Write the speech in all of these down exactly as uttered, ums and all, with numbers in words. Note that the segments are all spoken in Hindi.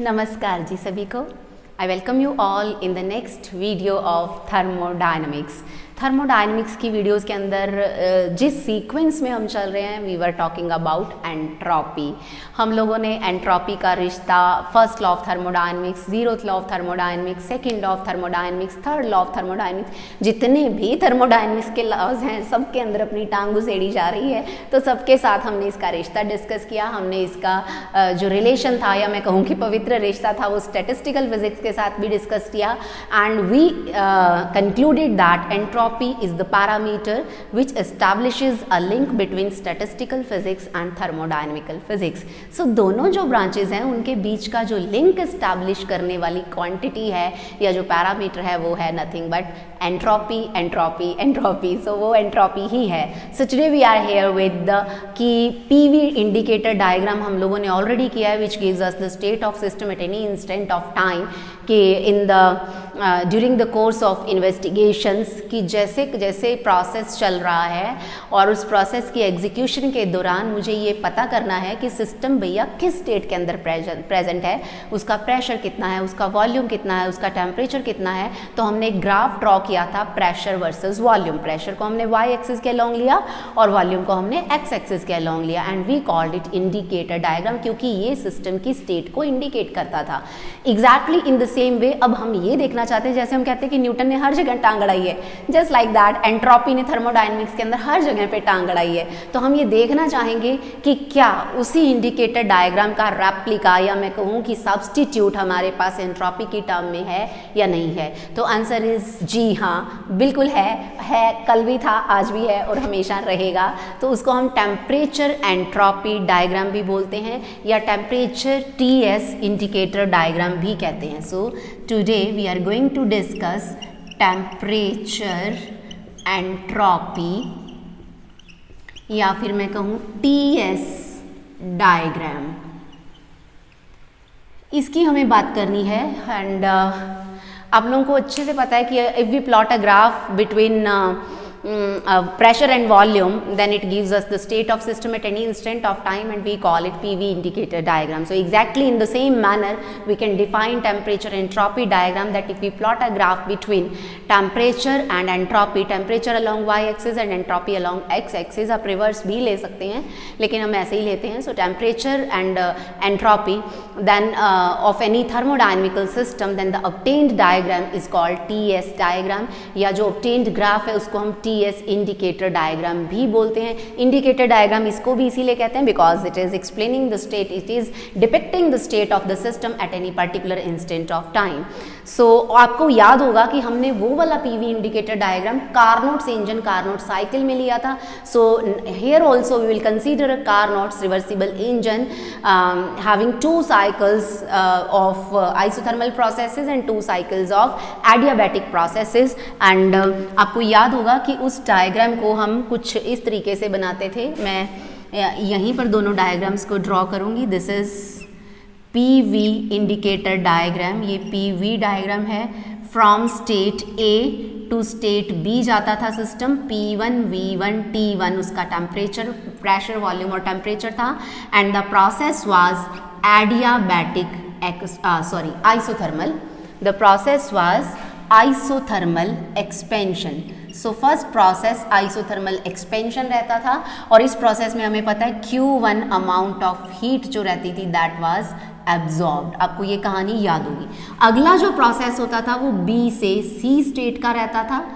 नमस्कार जी सभी को। I welcome you all in the next video of thermodynamics. Thermodynamics की वीडियोस के अंदर जिस सीक्वेंस में हम चल रहे हैं, we were talking about entropy. हम लोगों ने एंट्रॉपी का रिश्ता, first law of thermodynamics, zeroth law of thermodynamics, second law of thermodynamics, third law of thermodynamics, जितने भी थर्मोडायनेमिक्स के लॉज हैं सबके अंदर अपनी टांग उसेड़ी जा रही है, तो सबके साथ हमने इसका रिश्ता डिस्कस किया। हमने इसका जो रिलेशन था, या मैं कहूँ कि पवित्र रिश्ता था, वो स्टेटिस्टिकल फिजिक्स के साथ भी डिस्कस किया। And we concluded that entropy is the parameter which establishes a link between statistical physics and thermodynamical physics. So दोनों जो branches हैं उनके बीच का जो link establish करने वाली quantity है या जो parameter है वो है nothing but entropy, entropy, entropy. So वो entropy ही है। So today we are here with the कि P V indicator diagram हम लोगों ने already किया है, which gives us the state of system at any instant of time कि in the uh, during the course of investigations कि जैसे जैसे प्रोसेस चल रहा है और उस प्रोसेस की एग्जीक्यूशन के दौरान मुझे ये पता करना है कि सिस्टम भैया किस स्टेट के अंदर प्रेजेंट है, उसका प्रेशर कितना है, उसका वॉल्यूम कितना है, उसका टेम्परेचर कितना है। तो हमने एक ग्राफ ड्रॉ किया था प्रेशर वर्सेस वॉल्यूम। प्रेशर को हमने वाई एक्सिस के अलॉन्ग लिया और वॉल्यूम को हमने एक्स एक्सिस के अलॉन्ग लिया and we called it indicator diagram, क्योंकि ये सिस्टम की स्टेट को इंडिकेट करता था। Exactly in the same way अब हम ये देखना चाहते हैं, जैसे हम कहते हैं कि न्यूटन ने हर जगह टांग अड़ाई है, जस्ट लाइक दैट एंट्रोपी ने थर्मोडायनेमिक्स के अंदर हर जगह पे टांग अड़ाई है। तो हम ये देखना चाहेंगे कि क्या उसी इंडिकेटर डायग्राम का रेप्लिका या मैं कहूँ कि सब्स्टिट्यूट हमारे पास एंट्रोपी की टर्म में है या नहीं है। तो आंसर इज जी हाँ, बिल्कुल है है कल भी था, आज भी है और हमेशा रहेगा। तो उसको हम टेम्परेचर एंट्रोपी डायग्राम भी बोलते हैं या temperature T S indicator diagram भी कहते हैं। So today we are going to discuss temperature entropy या फिर मैं कहूँ टीएस डायग्राम, इसकी हमें बात करनी है। एंड आप लोगों को अच्छे से पता है कि if we plot a graph between pressure and volume then it gives us the state of system at any instant of time and we call it PV indicator diagram. So exactly in the same manner we can define temperature entropy diagram that if we plot a graph between temperature and entropy, temperature along Y axis and entropy along X axis. आप रिवर्स भी ले सकते हैं लेकिन हम ऐसे ही लेते हैं। So temperature and entropy then of any thermodynamical system, then the obtained diagram is called TS diagram या जो ऑब्टेन्ड ग्राफ है उसको हम टीएस इंडिकेटर डायग्राम भी बोलते हैं। इंडिकेटर डायग्राम इसको भी इसीलिए कहते हैं because it is explaining the state, it is depicting the state of the system at any particular instant of time. So आपको याद होगा कि हमने वो वाला PV indicator diagram Carnot's engine, Carnot cycle में लिया था। So here also we will consider Carnot's reversible engine having two cycles of isothermal processes and two cycles of adiabatic processes. And आपको याद होगा कि उस डायग्राम को हम कुछ इस तरीके से बनाते थे। मैं यहीं पर दोनों डायग्राम्स को ड्रॉ करूंगी। This is PV indicator diagram, ये पीवी डायग्राम है। From state A to state B जाता था system, P one V one T one उसका टेम्परेचर, प्रेशर, वॉल्यूम और टेम्परेचर था। And the process was adiabatic, sorry isothermal, the process was isothermal expansion. So first process isothermal expansion रहता था और इस प्रोसेस में हमें पता है Q one amount of heat जो रहती थी दैट वाज एब्जॉर्ब्ड। आपको ये कहानी याद होगी। अगला जो प्रोसेस होता था वो बी से सी स्टेट का रहता था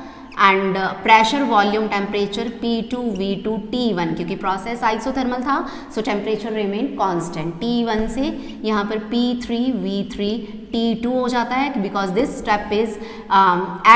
and pressure, volume, temperature P two V two T one, क्योंकि प्रोसेस आइसोथर्मल था so temperature remain constant. T one से यहाँ पर P three V three T two हो जाता है because this step is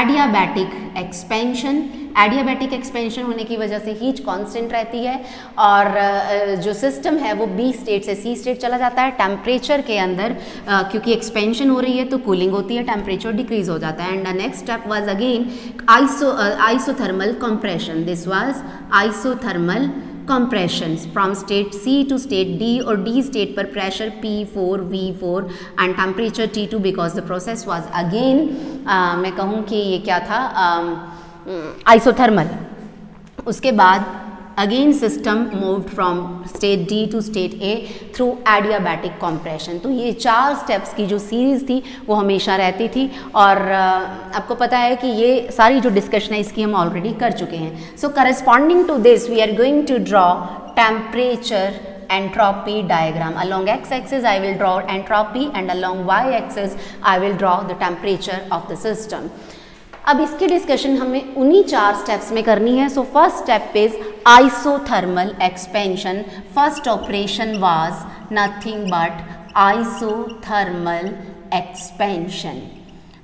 adiabatic expansion. Adiabatic expansion होने की वजह से हीट कांस्टेंट रहती है और uh, जो सिस्टम है वो बी स्टेट से सी स्टेट चला जाता है। टेम्परेचर के अंदर uh, क्योंकि एक्सपेंशन हो रही है तो कूलिंग होती है, टेम्परेचर डिक्रीज हो जाता है। And the next step was again iso isothermal compression, this was isothermal compression. From state C to state D और डी स्टेट पर pressure P four V four and temperature T two because the process was again मैं कहूँ कि ये क्या था um, आइसोथर्मल। उसके बाद again system moved from state D to state A through adiabatic compression. तो ये चार स्टेप्स की जो सीरीज़ थी वो हमेशा रहती थी और आपको पता है कि ये सारी जो डिस्कशन है इसकी हम ऑलरेडी कर चुके हैं। So corresponding to this we are going to draw temperature entropy diagram. Along x axis I will draw entropy and along y axis I will draw the temperature of the system. अब इसकी डिस्कशन हमें उन्हीं चार स्टेप्स में करनी है। So first step is isothermal expansion. First operation was nothing but isothermal expansion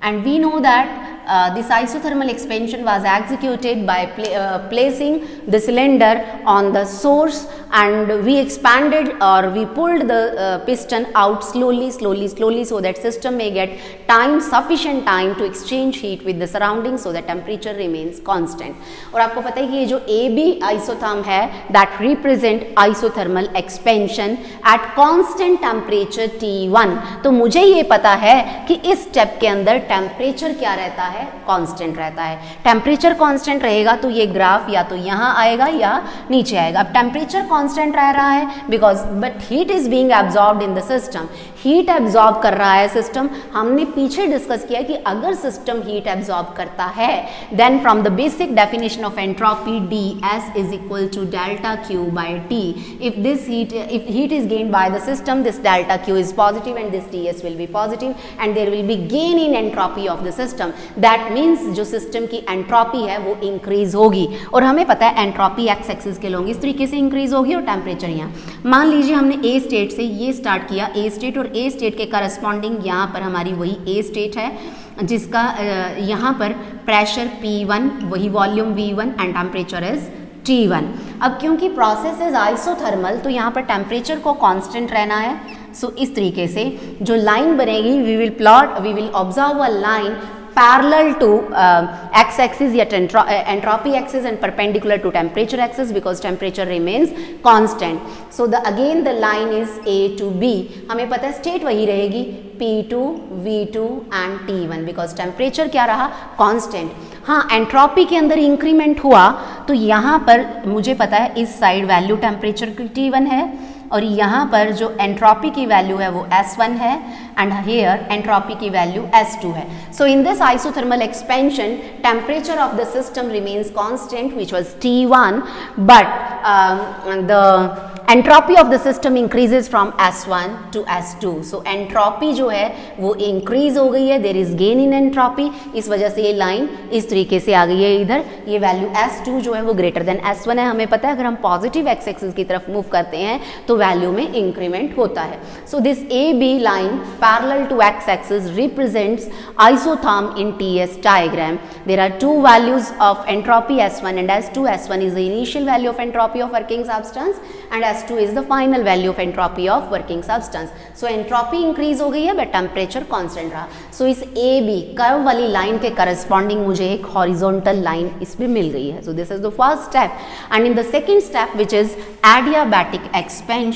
and we know that uh, this isothermal expansion was executed by pla uh, placing the cylinder on the source and we expanded or we pulled the uh, piston out slowly slowly slowly so that system may get time sufficient time to exchange heat with the surrounding so that temperature remains constant. aur aapko pata hai ki ye jo ab isotherm hai that represent isothermal expansion at constant temperature T one. to mujhe ye pata hai ki is step ke andar temperature क्या रहता है, कांस्टेंट रहता है। टेम्परेचर कांस्टेंट रहेगा तो ये ग्राफ या तो यहाँ आएगा या नीचे आएगा। अब टेम्परेचर कांस्टेंट रह रहा है because but heat is being absorbed in the system, heat absorb कर रहा है सिस्टम। हमने पीछे डिस्कस किया कि अगर सिस्टम हीट एब्जॉर्ब करता है then from the basic definition of entropy D S is equal to delta Q by T. If this heat if heat is gained by the system this delta Q is positive and this T S will be positive and there will be gain in entropy of the system. That means जो सिस्टम की एंट्रोपी है वो इंक्रीज होगी और हमें पता है एंट्रोपी एक्स एक्सिस के लोग इस तरीके से इंक्रीज होगी और टेम्परेचर यहाँ मान लीजिए हमने ए स्टेट से ये स्टार्ट किया, ए स्टेट और ए स्टेट के करस्पॉन्डिंग यहाँ पर हमारी वही ए स्टेट है जिसका यहाँ पर प्रेशर P वन वही volume V one and temperature is T one. अब क्योंकि प्रोसेस इज आइसोथर्मल तो यहाँ पर टेम्परेचर को कांस्टेंट रहना है। सो so, इस तरीके से जो लाइन बनेगी we will plot we will observe a line parallel to x axis या entropy axis and perpendicular to temperature axis because temperature remains constant. So the again the line is A to B. हमें पता है स्टेट वही रहेगी P two, V two and T one because temperature क्या रहा, कांस्टेंट। हाँ, एंट्रोपी के अंदर इंक्रीमेंट हुआ तो यहाँ पर मुझे पता है इस साइड वैल्यू टेम्परेचर की T वन है और यहाँ पर जो एंट्रोपी की वैल्यू है वो S वन है एंड हेयर एंट्रोपी की वैल्यू S टू है। So in this isothermal expansion temperature of the system remains constant which was T one but the entropy of the system increases from S one to S two. So entropy जो है वो इंक्रीज हो गई है, there is gain in entropy. इस वजह से ये लाइन इस तरीके से आ गई है इधर, ये वैल्यू S टू जो है वो ग्रेटर देन S वन है। हमें पता है अगर हम पॉजिटिव एक्स एक्सिस की तरफ मूव करते हैं तो वैल्यू में इंक्रीमेंट होता है। So this A B line parallel to x axis represents isotherm in TS diagram. There are two values of entropy S one and S two. S one is the initial value of entropy of working substance and S two is the final value of entropy of working substance. So entropy increase हो गई है बट टेम्परेचर कांस्टेंट रहा। सो इस ए बी कर्व वाली लाइन के करस्पॉन्डिंग मुझे एक हॉरिजॉन्टल लाइन इसमें मिल गई है। So this is the first step and in the second step which is adiabatic expansion.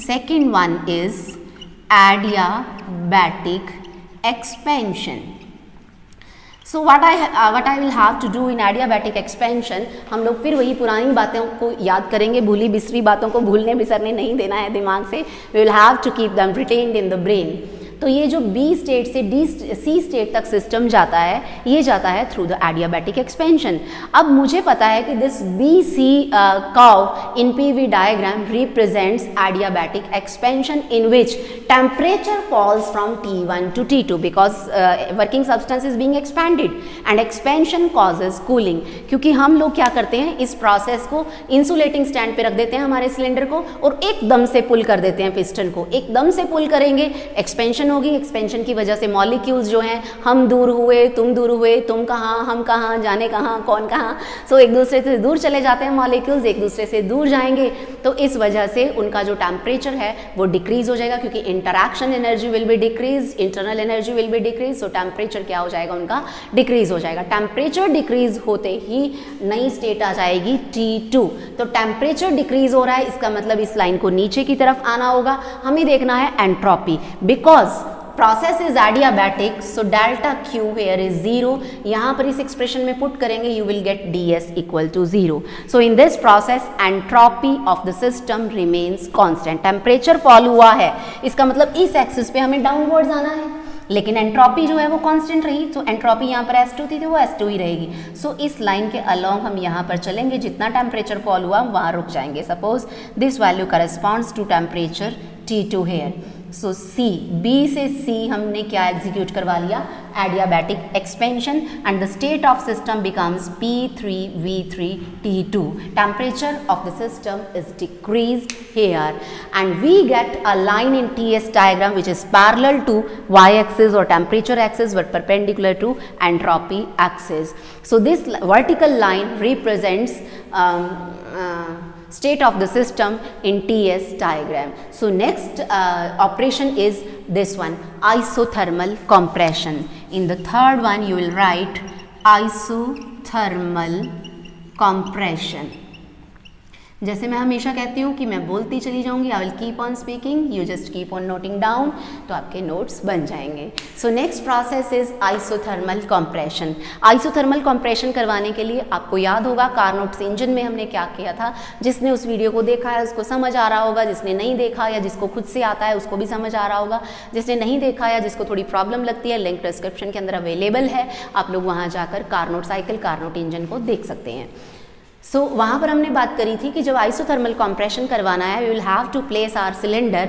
Second one is adiabatic expansion. So what I uh, what I will have to do in adiabatic expansion, हम लोग फिर वही पुरानी बातों को याद करेंगे। भूली बिसरी बातों को भूलने बिसरने नहीं देना है दिमाग से। We will have to keep them retained in the brain. तो ये जो B स्टेट से D C स्टेट तक सिस्टम जाता है ये जाता है थ्रू द एडियाबैटिक एक्सपेंशन। अब मुझे पता है कि this B C curve in P V diagram represents adiabatic expansion in which temperature falls from T one to T two because working substance is being expanded and expansion causes cooling. क्योंकि हम लोग क्या करते हैं, इस प्रोसेस को इंसुलेटिंग स्टैंड पर रख देते हैं हमारे सिलेंडर को और एकदम से पुल कर देते हैं पिस्टन को। एकदम से पुल करेंगे एक्सपेंशन होगी, एक्सपेंशन की वजह से मॉलिक्यूल्स जो हैं हम दूर हुए, तुम दूर हुए, तुम कहाँ हम कहाँ, जाने कहाँ कौन कहाँ। सो so, एक दूसरे से दूर चले जाते हैं मॉलिक्यूल्स, एक दूसरे से दूर जाएंगे तो इस वजह से उनका जो टेम्परेचर है वो डिक्रीज हो जाएगा क्योंकि interaction energy will be decrease, internal energy will be decrease. So temperature क्या हो जाएगा उनका, डिक्रीज हो जाएगा। टेम्परेचर डिक्रीज होते ही नई स्टेट आ जाएगी T टू। तो टेम्परेचर डिक्रीज हो रहा है इसका मतलब इस लाइन को नीचे की तरफ आना होगा। हमें देखना है entropy because process is adiabatic, so delta Q here is zero. यहाँ पर इस expression में put करेंगे, you will get ds equal to zero. So in this process entropy of the system remains constant. Temperature fall हुआ है, इसका मतलब इस axis पे हमें downwards आना है, लेकिन एंट्रॉपी जो है वो कांस्टेंट रही, तो एंट्रॉपी यहाँ पर एस टू थी तो वो एस टू ही रहेगी. सो so, इस लाइन के अलोंग हम यहाँ पर चलेंगे, जितना टेम्परेचर फॉल हुआ हम वहाँ रुक जाएंगे. Suppose this value corresponds to temperature T two here. So see, B से सी हमने क्या एग्जीक्यूट करवा लिया, adiabatic expansion, and the state of system becomes P three V three T two. Temperature of the system is decrease here and we get a line in T S diagram which is parallel to Y axis और temperature axis but perpendicular to entropy axis. So this vertical line represents state of the system in T S diagram. So next uh, operation is this one, isothermal compression. In the third one you will write isothermal compression. जैसे मैं हमेशा कहती हूँ कि मैं बोलती चली जाऊँगी, I will keep on speaking, you just keep on noting down, तो आपके नोट्स बन जाएंगे. So next process is isothermal compression. Isothermal compression करवाने के लिए आपको याद होगा कार्नोट्स इंजन में हमने क्या किया था. जिसने उस वीडियो को देखा है उसको समझ आ रहा होगा, जिसने नहीं देखा या जिसको खुद से आता है उसको भी समझ आ रहा होगा, जिसने नहीं देखा या जिसको थोड़ी प्रॉब्लम लगती है, लिंक डिस्क्रिप्शन के अंदर अवेलेबल है, आप लोग वहाँ जाकर कार्नोट साइकिल, कार्नोट इंजन को देख सकते हैं. सो so, वहाँ पर हमने बात करी थी कि जब आइसोथर्मल कंप्रेशन करवाना है, we will have to place our cylinder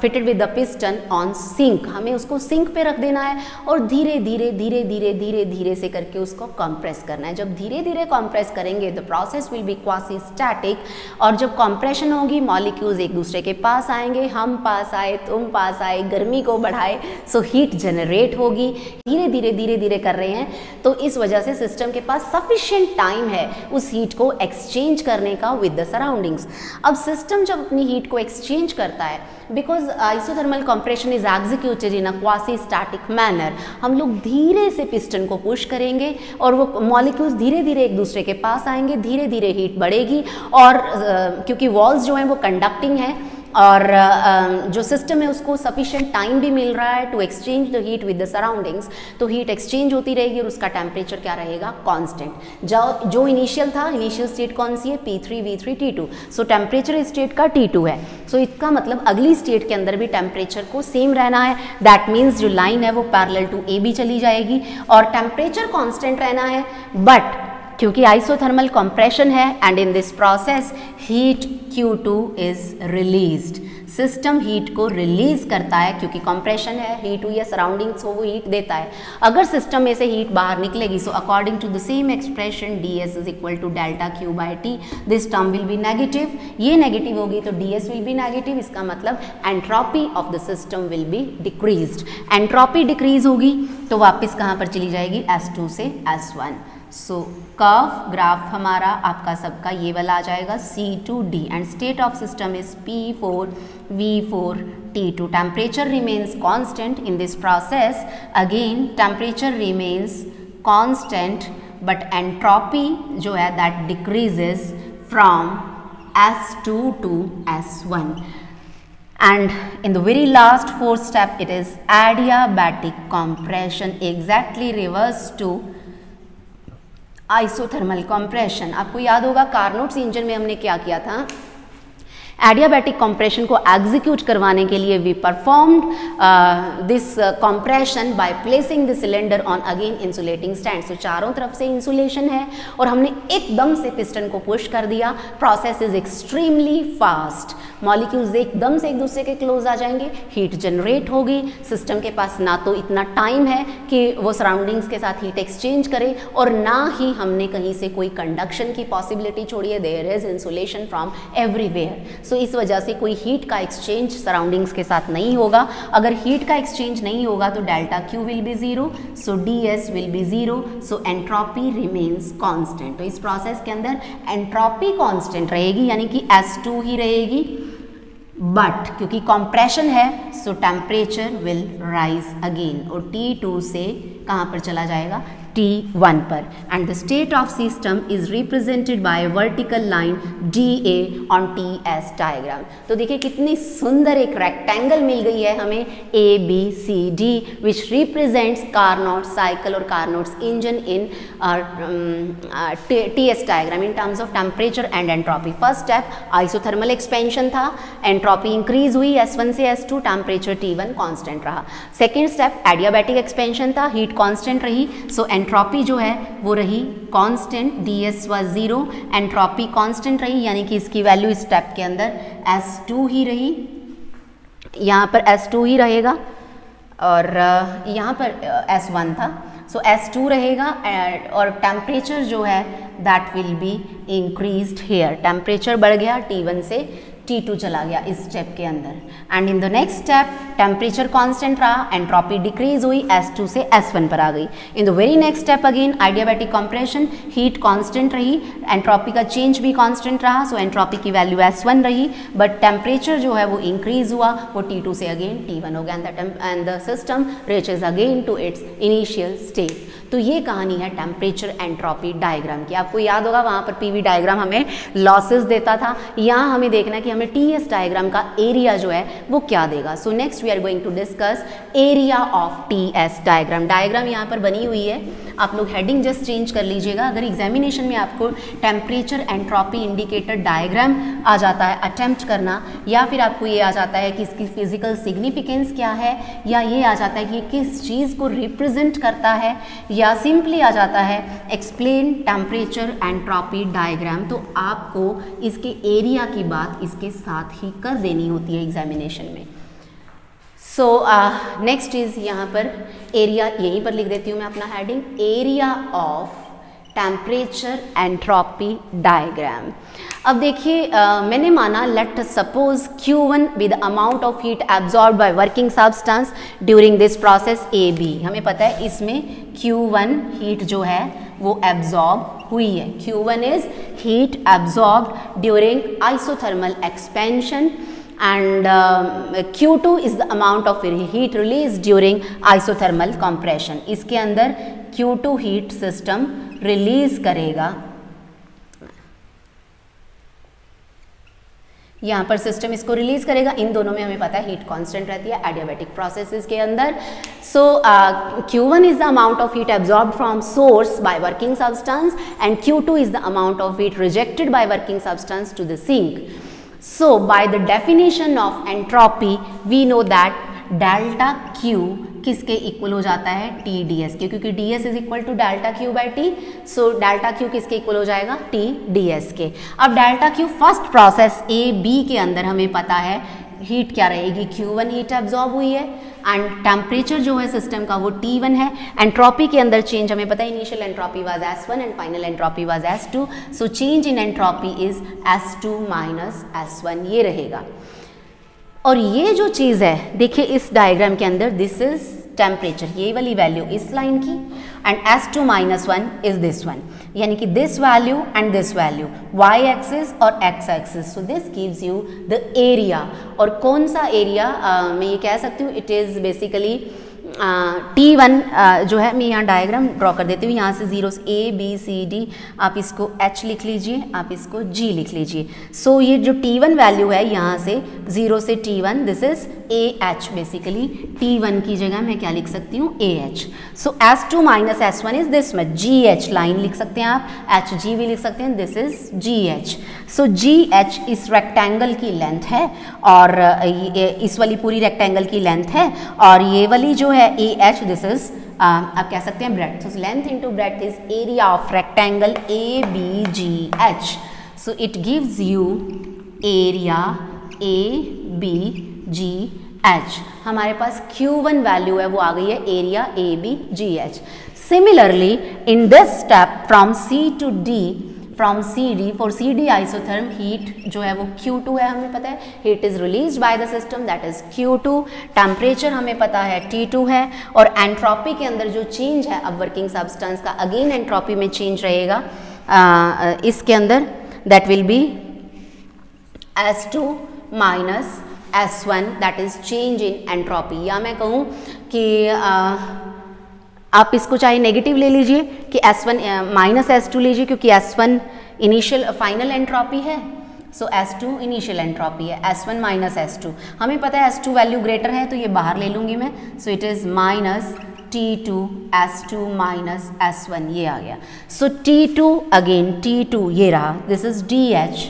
fitted with the piston on sink. हमें उसको सिंक पे रख देना है और धीरे धीरे धीरे धीरे धीरे धीरे से करके उसको कंप्रेस करना है. जब धीरे धीरे कंप्रेस करेंगे the process will be quasi static, और जब कंप्रेशन होगी मॉलिक्यूल्स एक दूसरे के पास आएंगे, हम पास आए, तुम पास आए, गर्मी को बढ़ाए, सो हीट जनरेट होगी. धीरे धीरे धीरे धीरे कर रहे हैं, तो इस वजह से सिस्टम के पास सफिशिएंट टाइम है उस हीट को एक्सचेंज करने का विद द सराउंडिंग्स. अब सिस्टम जब अपनी हीट को एक्सचेंज करता है, because isothermal compression is executed in a quasi static manner, हम लोग धीरे से पिस्टन को पुश करेंगे और वो मॉलिक्यूल्स धीरे धीरे एक दूसरे के पास आएंगे, धीरे धीरे हीट बढ़ेगी, और uh, क्योंकि वॉल्स जो हैं वो कंडक्टिंग हैं और uh, जो सिस्टम है उसको सफिशिएंट टाइम भी मिल रहा है to exchange the heat with the surroundings, तो हीट एक्सचेंज होती रहेगी और उसका टेम्परेचर क्या रहेगा, कांस्टेंट. जो जो इनिशियल था, इनिशियल स्टेट कौन सी है, P three V three T two. So temperature state का टी टू है, सो so, इसका मतलब अगली स्टेट के अंदर भी टेम्परेचर को सेम रहना है. दैट मीन्स जो लाइन है वो पैरेलल टू ए बी चली जाएगी और टेम्परेचर कॉन्स्टेंट रहना है, बट क्योंकि आइसोथर्मल कंप्रेशन है and in this process heat Q two is released. System heat को रिलीज करता है क्योंकि कंप्रेशन है, हीट हुई है, सराउंडिंग्स हो, वो हीट देता है. अगर सिस्टम में से हीट बाहर निकलेगी, so according to the same expression ds is equal to delta Q by T. This term will be negative, ये नेगेटिव होगी तो ds विल बी नेगेटिव. इसका मतलब entropy of the system will be decrease. Entropy decrease होगी तो वापस कहाँ पर चली जाएगी, एस टू से S one. So curve graph हमारा आपका सबका ये वाला आ जाएगा C to D, and state of system is P four V four T two. Temperature remains constant in this process. Again temperature remains constant but entropy जो है that decreases from S two to S one. And in the very last fourth step it is adiabatic compression, exactly reverse to isothermal compression. आपको याद होगा कार्नोट्स इंजन में हमने क्या किया था, एडियाबैटिक कंप्रेशन को एग्जीक्यूट करवाने के लिए we performed this compression by placing the cylinder on again insulating stand. सो चारों तरफ से इंसुलेशन है और हमने एकदम से पिस्टन को पुश कर दिया. Process is extremely fast, molecules एकदम से एक दूसरे के क्लोज आ जाएंगे, हीट जनरेट होगी. सिस्टम के पास ना तो इतना टाइम है कि वो सराउंडिंग्स के साथ हीट एक्सचेंज करे और ना ही हमने कहीं से कोई कंडक्शन की पॉसिबिलिटी छोड़ी है. There is insulation from everywhere. So so, इस वजह से कोई हीट का एक्सचेंज सराउंडिंग्स के साथ नहीं होगा. अगर हीट का एक्सचेंज नहीं होगा तो delta Q will be zero, so D S will be zero, so entropy remains constant. तो इस प्रोसेस के अंदर एंट्रोपी कांस्टेंट रहेगी, यानी कि एस टू ही रहेगी, बट क्योंकि कंप्रेशन है so temperature will rise again और टी टू से कहाँ पर चला जाएगा, T one पर, and the state of system is represented by a vertical line D A on T S diagram. तो देखिए कितनी सुंदर एक रेक्टेंगल मिल गई है हमें A B C D, which represents Carnot cycle और Carnot's engine in uh, um, uh, T S diagram in terms of temperature and entropy. First step isothermal expansion था, entropy increase हुई S one से S two, temperature T one constant रहा. Second step adiabatic expansion था, heat constant रही, so एंट्रॉपी जो है वो रही constant, ds was zero, entropy constant रही, यानी कि इसकी वैल्यू इस स्टेप के अंदर S टू ही रही, यहाँ पर S टू ही रहेगा, और यहाँ पर S वन था, सो so S टू रहेगा, और टेम्परेचर जो है that will be increased here, temperature बढ़ गया T वन से T टू चला गया इस स्टेप के अंदर. And in the next step temperature constant रहा, एंट्रोपी डिक्रीज हुई, S टू से S वन पर आ गई. In the very next step again adiabatic compression, heat constant रही, एंट्रोपी का चेंज भी कांस्टेंट रहा, सो एंट्रोपी की वैल्यू S वन रही, बट टेम्परेचर जो है वो इंक्रीज हुआ, वो T टू से अगेन T वन हो गया, and the system reaches again to its initial state. तो ये कहानी है टेम्परेचर एंट्रोपी डायग्राम की. आपको याद होगा वहाँ पर पीवी डायग्राम हमें लॉसेस देता था, यहाँ हमें देखना है कि हमें टीएस डायग्राम का एरिया जो है वो क्या देगा. So next we are going to discuss area of TS diagram. Diagram यहाँ पर बनी हुई है, आप लोग हेडिंग जस्ट चेंज कर लीजिएगा. अगर एग्जामिनेशन में आपको टेम्परेचर एंट्रोपी इंडिकेटर डायग्राम आ जाता है अटेम्प्ट करना, या फिर आपको ये आ जाता है कि इसकी फिजिकल सिग्निफिकेंस क्या है, या ये आ जाता है कि किस चीज़ को रिप्रेजेंट करता है, या सिंपली आ जाता है एक्सप्लेन टेम्परेचर एंट्रोपी डायग्राम, तो आपको इसके एरिया की बात इसके साथ ही कर देनी होती है एग्जामिनेशन में. सो नेक्स्ट इज़ यहाँ पर एरिया, यहीं पर लिख देती हूँ मैं अपना heading, area of temperature entropy diagram. अब देखिए uh, मैंने माना let suppose Q one with amount of heat absorb by working substance during this process A B. हमें पता है इसमें Q वन हीट जो है वो एब्जॉर्ब हुई है. Q one is heat absorb during isothermal expansion, and uh, Q two is the amount of heat released during isothermal compression. इसके अंदर Q two heat system release करेगा. यहाँ पर सिस्टम इसको रिलीज करेगा. इन दोनों में हमें पता है हीट कांस्टेंट रहती है एडियाबैटिक प्रोसेसेस के अंदर. So Q one is the amount of heat absorb from source by working substance, and Q two is the amount of heat rejected by working substance to the sink. So by the definition of entropy, we know that delta Q किसके इक्वल हो जाता है T ds के, क्योंकि ds is equal to delta Q by T. So delta Q किसके इक्वल हो जाएगा T ds के. अब delta Q first process A B के अंदर हमें पता है हीट क्या रहेगी, Q वन हीट एब्जॉर्ब हुई है, एंड टेम्परेचर जो है सिस्टम का वो T वन है. एंट्रोपी के अंदर चेंज हमें पता है, initial entropy was S one and final entropy was S two, so change in entropy is S two minus S one ये रहेगा. और ये जो चीज़ है देखिए इस डायग्राम के अंदर, दिस इज टेम्परेचर, ये वाली वैल्यू इस लाइन की, and S two minus one is this one, यानी कि this value and this value, y axis और x axis. So this gives you the area. और कौन सा एरिया uh, मैं ये कह सकती हूँ, it is basically T one uh, जो है, मैं यहाँ डायग्राम ड्रॉ कर देती हूँ. यहाँ से जीरो से A B C D, आप इसको H लिख लीजिए, आप इसको G लिख लीजिए. सो so, ये जो T वन वैल्यू है यहाँ से जीरो से T one, this is A H. Basically T one की जगह मैं क्या लिख सकती हूँ A H. So S two minus S one is this much, G H line लिख सकते हैं आप, H G भी लिख सकते हैं, this is G H. So G H इस रेक्टेंगल की लेंथ है, और ये इस वाली पूरी रेक्टेंगल की लेंथ है, और ये वाली जो है A H, दिस इज आप कह सकते हैं breadth. So length into breadth is area of rectangle A B G H. So it gives you area A B G H. हमारे पास Q वन वैल्यू है वो आ गई है area A B G H. Similarly in this step from C to D, from C D, for C D isotherm heat जो है वो Q टू है, हमें पता है heat is release by the system that is Q two. Temperature हमें पता है T टू है, और एंट्रोपी के अंदर जो चेंज है, अब वर्किंग सब्सटेंस का अगेन एंट्रोपी में चेंज रहेगा आ, इसके अंदर, that will be S two minus S one, that is change in entropy. या मैं कहूँ कि आ, आप इसको चाहे नेगेटिव ले लीजिए कि S one minus S two लीजिए क्योंकि S one initial final entropy है, so S two initial entropy है, S one minus S two हमें पता है एस टू वैल्यू ग्रेटर है तो ये बाहर ले लूँगी मैं, so it is minus T two S two minus S one ये आ गया, so T two again T two ये रहा, this is D H,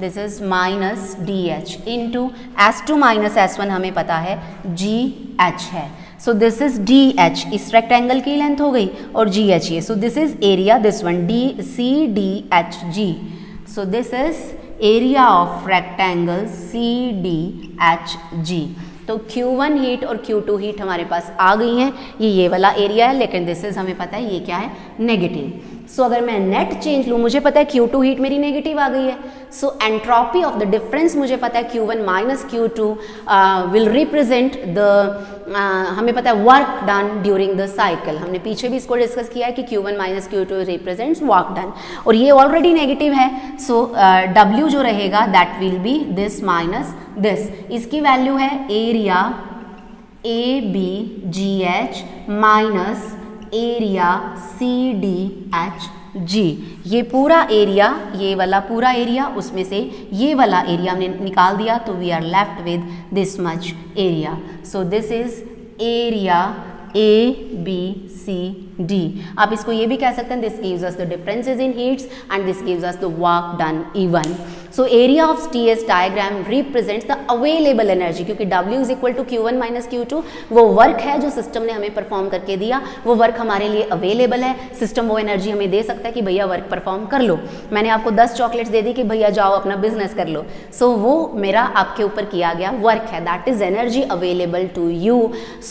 this is minus D H into S two minus S one हमें पता है जी एच है, so this is D H, इस रेक्टेंगल की लेंथ हो गई और जी एच ये, so this is area, this one D C D H G, so this is area of rectangle C D H G. तो क्यू वन हीट और क्यू टू हीट हमारे पास आ गई हैं, ये ये वाला एरिया है, लेकिन दिस इज़ हमें पता है ये क्या है नेगेटिव। सो अगर मैं नेट चेंज लूँ, मुझे पता है क्यू टू हीट मेरी नेगेटिव आ गई है, so entropy of the difference मुझे पता है Q one minus Q two will represent the, हमें पता है work done during the cycle, हमने पीछे भी इसको डिस्कस किया है कि Q one minus Q two represents work done, और ये ऑलरेडी नेगेटिव है, सो डब्ल्यू जो रहेगा that will be this minus this, इसकी वैल्यू है area A B G H minus area C D H G, ये पूरा एरिया, ये वाला पूरा एरिया, उसमें से ये वाला एरिया हमने निकाल दिया, तो we are left with this much area, so this is area A B C D. आप इसको ये भी कह सकते हैं this gives us the differences in heats and this gives us the work done even. So area of T S diagram represents the available energy, क्योंकि W is equal to Q one minus Q two, वो वर्क है जो सिस्टम ने हमें परफॉर्म करके दिया, वो वर्क हमारे लिए अवेलेबल है, सिस्टम वो एनर्जी हमें दे सकता है कि भैया वर्क परफॉर्म कर लो, मैंने आपको दस चॉकलेट्स दे दी कि भैया जाओ अपना बिजनेस कर लो, सो so, वो मेरा आपके ऊपर किया गया वर्क है, that is energy available to you.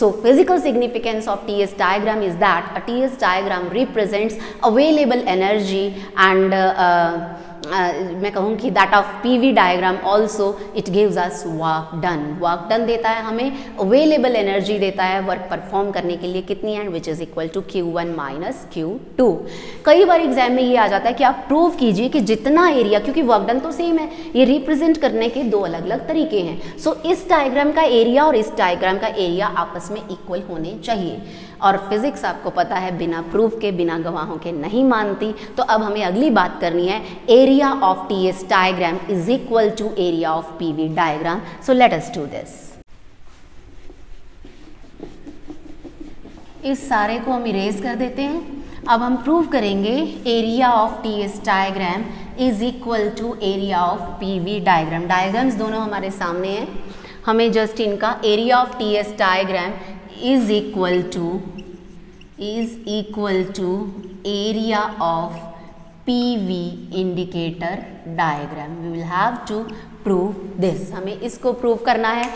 So physical significance of T S diagram is that a T S diagram represents available energy and Uh, मैं कहूँ कि that of P V diagram also it gives us work done, work done देता है हमें, अवेलेबल एनर्जी देता है वर्क परफॉर्म करने के लिए कितनी and which is equal to Q one minus Q two. कई बार एग्जाम में ये आ जाता है कि आप प्रूव कीजिए कि जितना एरिया, क्योंकि वर्क डन तो सेम है, ये रिप्रेजेंट करने के दो अलग अलग तरीके हैं, सो so, इस डायग्राम का एरिया और इस डायग्राम का एरिया आपस में इक्वल होने चाहिए, और फिजिक्स आपको पता है बिना प्रूफ के, बिना गवाहों के नहीं मानती। तो अब हमें अगली बात करनी है area of T S diagram is equal to area of P V diagram, so let us do this. इस सारे को हम इरेज कर देते हैं, अब हम प्रूव करेंगे area of T S diagram is equal to area of P V diagram. Diagrams दोनों हमारे सामने हैं, हमें जस्ट इनका area of T S diagram is equal to is equal to area of P V indicator diagram. We will have to prove this. हमें इसको prove करना है।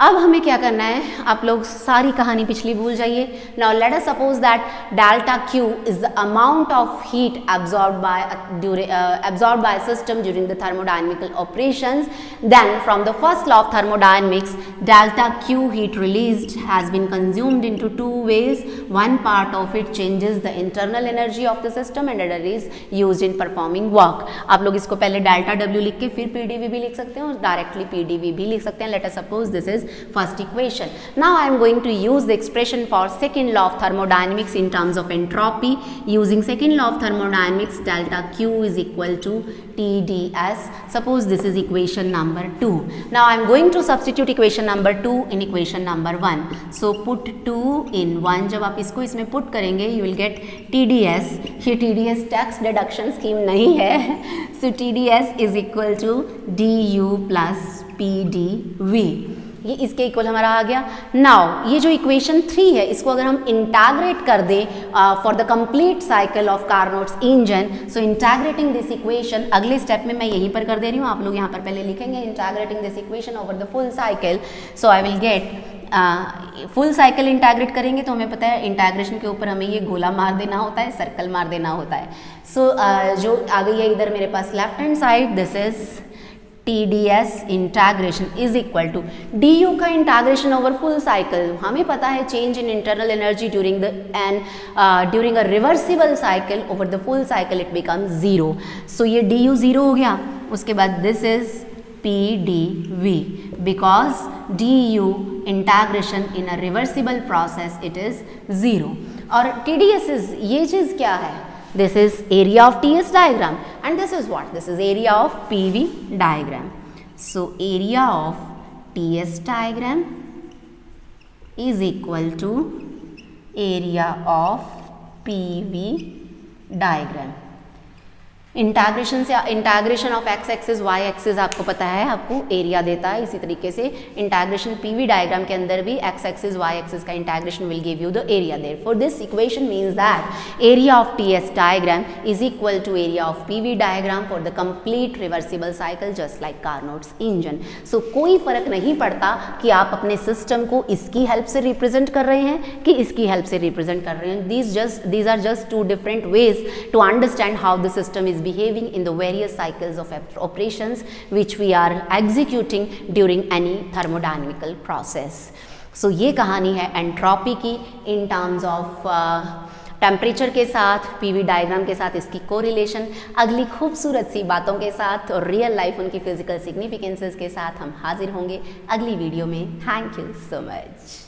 अब हमें क्या करना है, आप लोग सारी कहानी पिछली भूल जाइए। Now let us suppose that delta Q is the amount of heat absorbed by uh, absorbed by system during the thermodynamical operations. Then from the first law of thermodynamics, delta Q heat released has been consumed into two ways. One part of it changes the internal energy of the system and another is used in performing work. आप लोग इसको पहले delta W लिख के फिर P D V भी लिख सकते हैं और directly P D V भी लिख सकते हैं। Let us suppose this is first equation. Now I am going to use the expression for second law of thermodynamics in terms of entropy. Using second law of thermodynamics, delta Q is equal to T D S. Suppose this is equation number two. Now I am going to substitute equation number two in equation number one. So put two in one. जब आप इसको इसमें put करेंगे, you will get T D S. ये T D S tax deduction scheme नहीं है. So T D S is equal to D U plus P D V. ये इसके इक्वल हमारा आ गया। नाउ ये जो इक्वेशन थ्री है, इसको अगर हम इंटाग्रेट कर दें for the complete cycle of Carnot's engine, so integrating this equation अगले स्टेप में मैं यहीं पर कर दे रही हूँ, आप लोग यहाँ पर पहले लिखेंगे integrating this equation over the full cycle. So I will get full cycle integrate करेंगे तो हमें पता है इंटाग्रेशन के ऊपर हमें ये गोला मार देना होता है, सर्कल मार देना होता है। सो so, uh, जो आ गई है इधर मेरे पास left hand side, this is T D S integration is equal to D U का इंटाग्रेशन ओवर फुल साइकिल। हमें पता है change in internal energy during the and during a reversible cycle over the full cycle it become zero. So ये D U जीरो हो गया, उसके बाद this is P D V because D U integration in a reversible process it is zero. और टी डी एस इज, ये चीज़ क्या है, this is area of T S diagram and this is what, this is area of P V diagram. So area of T S diagram is equal to area of P V diagram. Integration से, integration of x axis Y axis आपको पता है, आपको एरिया देता है. इसी तरीके से इंटीग्रेशन पीवी डायग्राम के अंदर भी एक्स एक्सिस वाई एक्सिस का integration will give you the area. Therefore this equation means that area of TS diagram is equal to area of PV diagram for the complete reversible cycle just like Carnot's engine. So कोई फर्क नहीं पड़ता कि आप अपने सिस्टम को इसकी हेल्प से रिप्रेजेंट कर रहे हैं कि इसकी हेल्प से रिप्रेजेंट कर रहे हैं. These just these are just two different ways to understand how the system is behaving in the various cycles of operations which we are executing during any thermodynamical process. So ये कहानी है एंट्रोपी की in terms of temperature uh, के साथ, पीवी डायग्राम के साथ इसकी कोरिलेशन. अगली खूबसूरत सी बातों के साथ और रियल लाइफ उनकी फिजिकल सिग्निफिकेंसेस के साथ हम हाजिर होंगे अगली वीडियो में. Thank you so much.